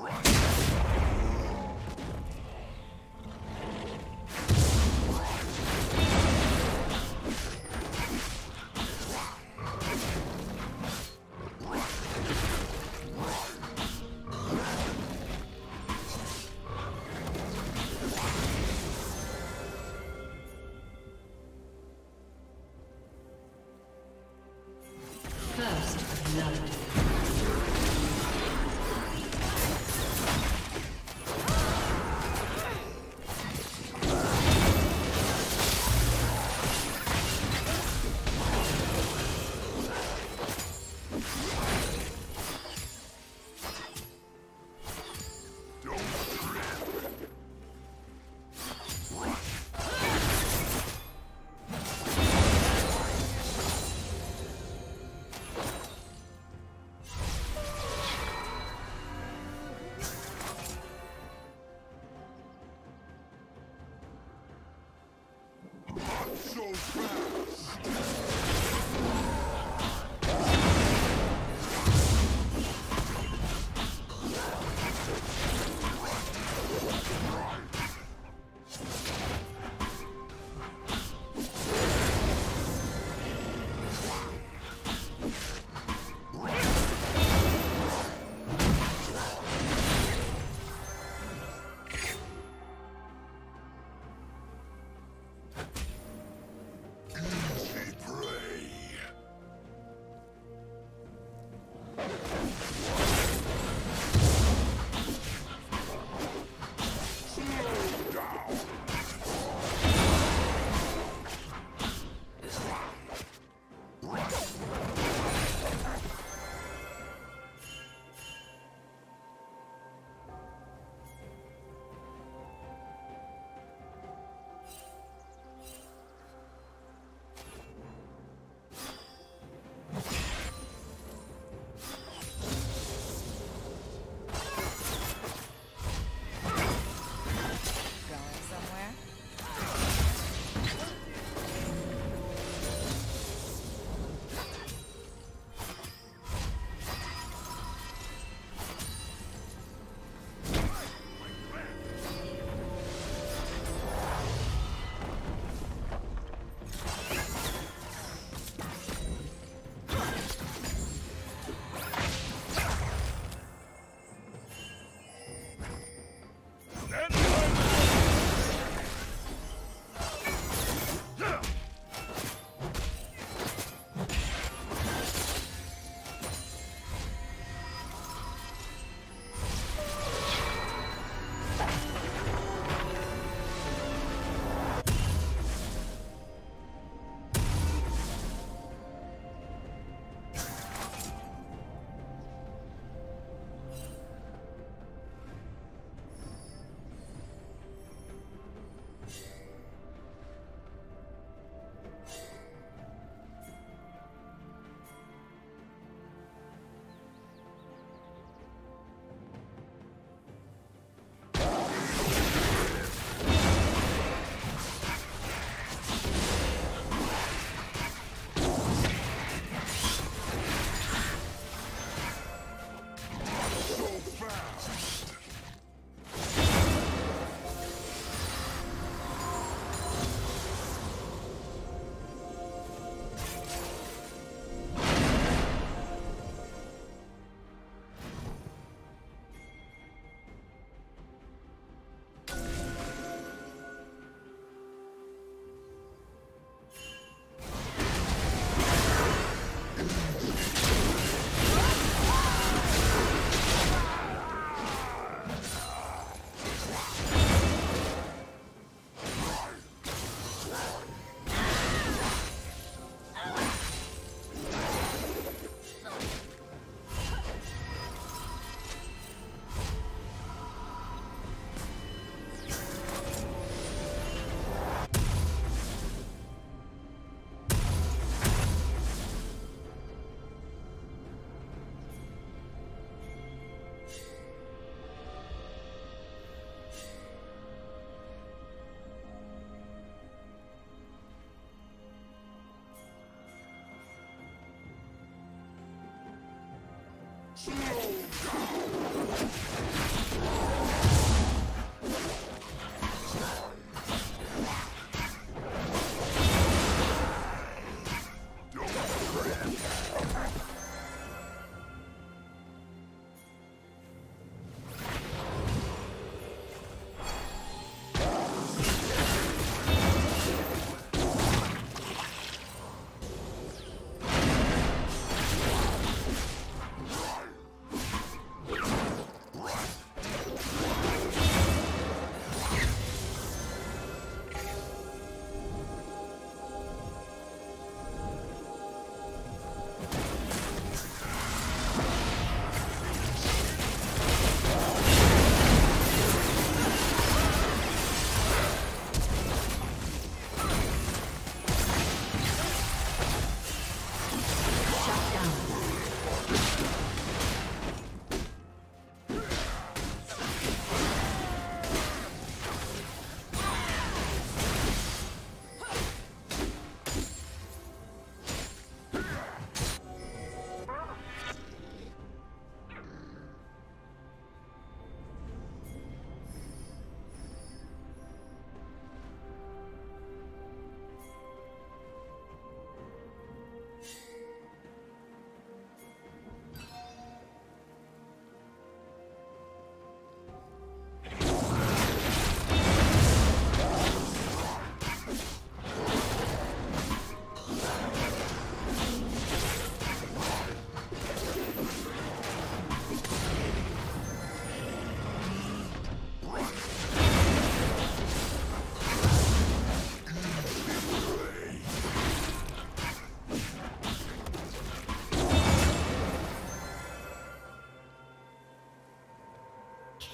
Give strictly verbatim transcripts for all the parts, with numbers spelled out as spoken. Slow down!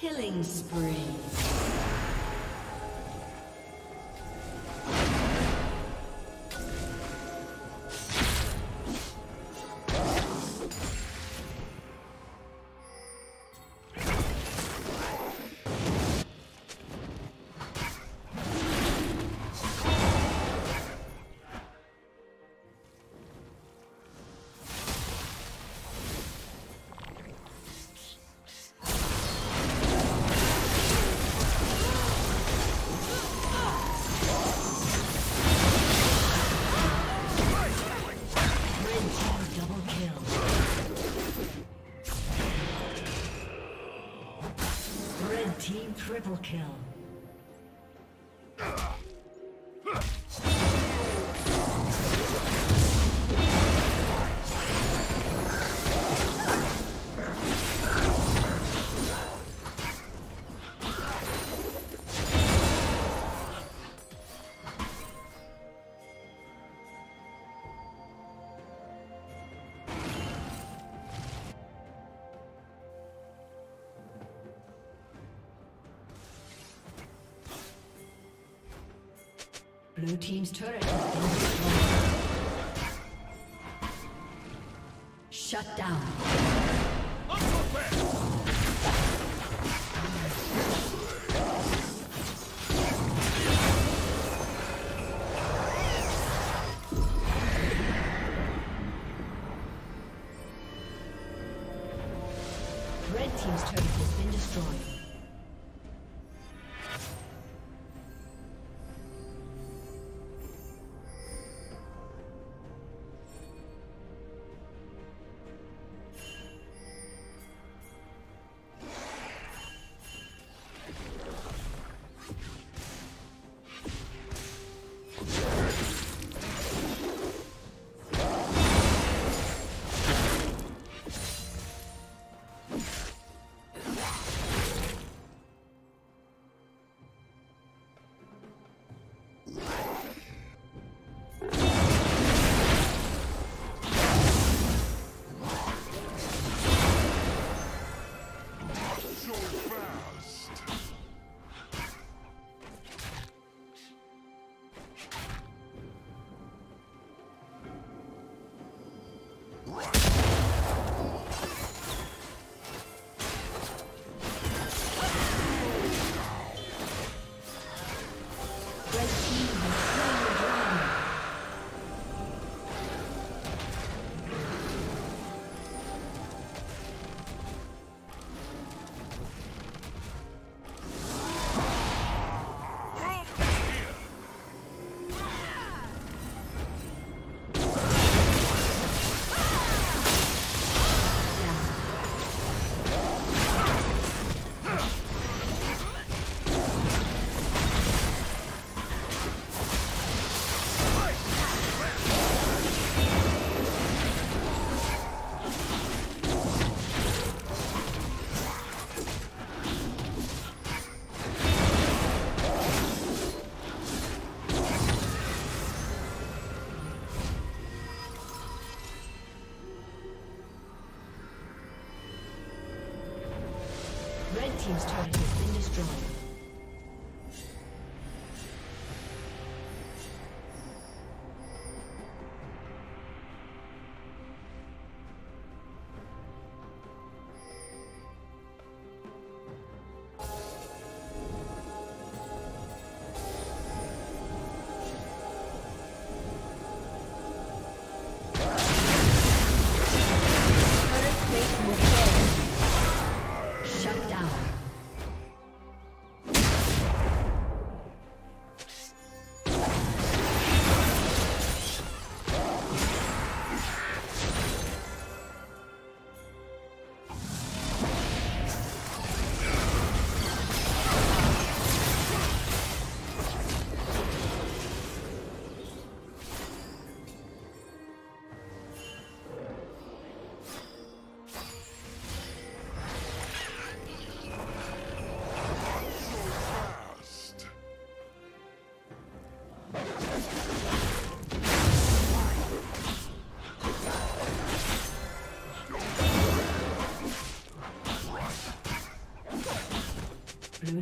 Killing spree. Triple kill. Blue team's turret has been destroyed. Shut down. Red team's turret has been destroyed. team's turret has been destroyed. Blue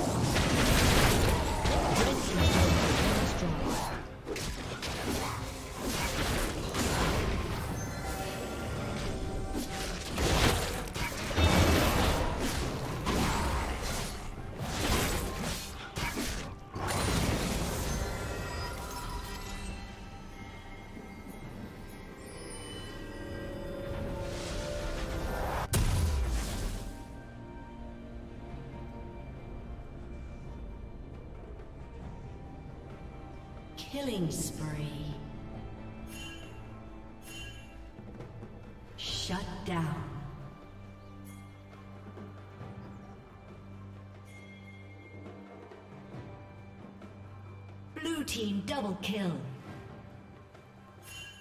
Red team's turret has been destroyed. Killing spree. Shut down. Blue team double kill.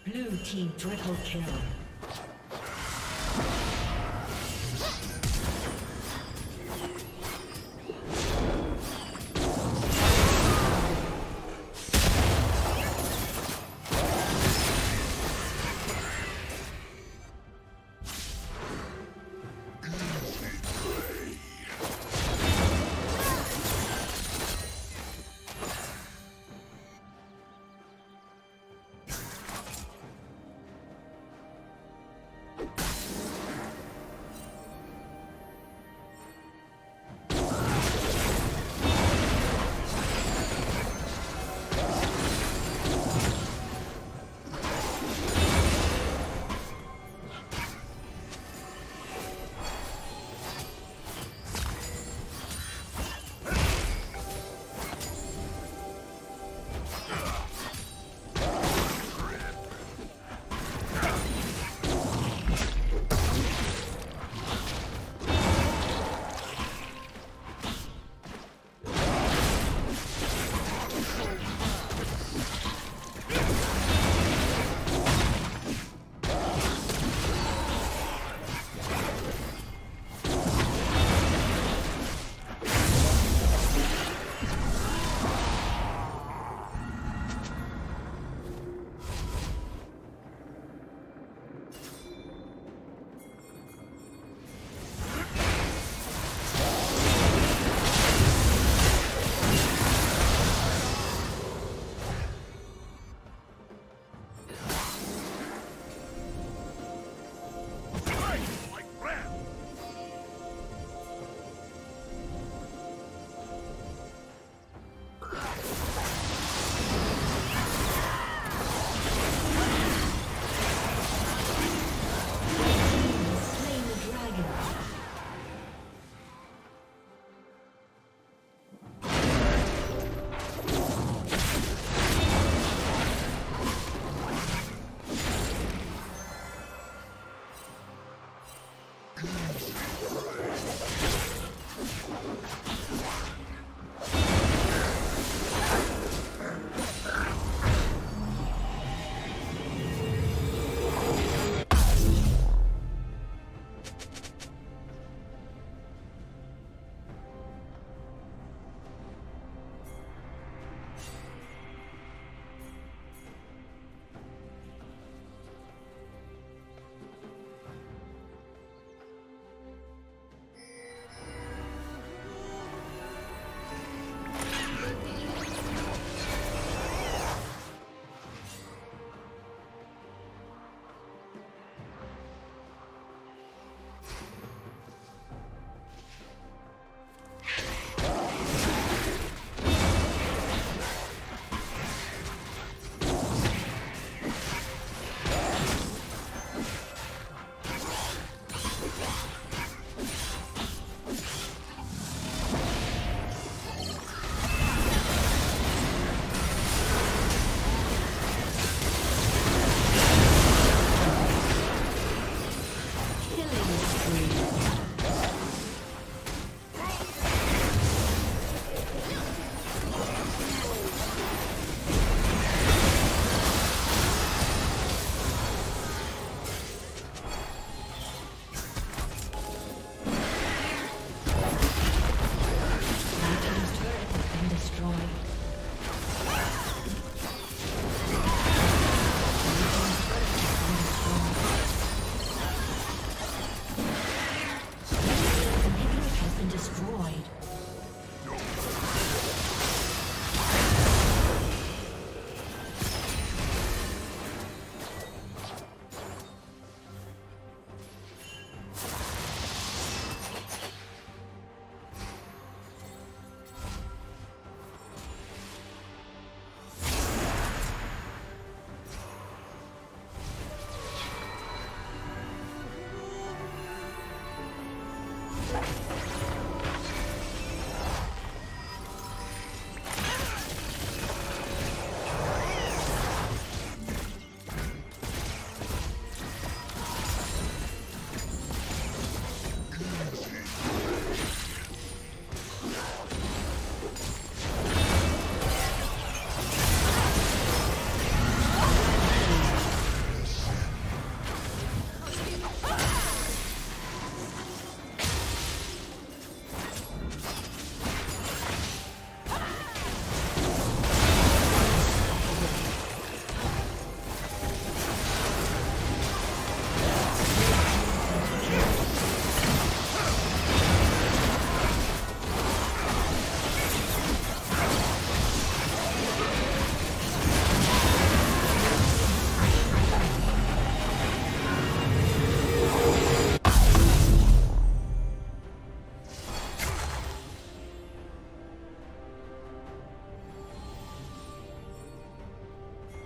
Blue team triple kill.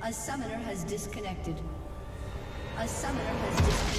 A summoner has disconnected. A summoner has disconnected.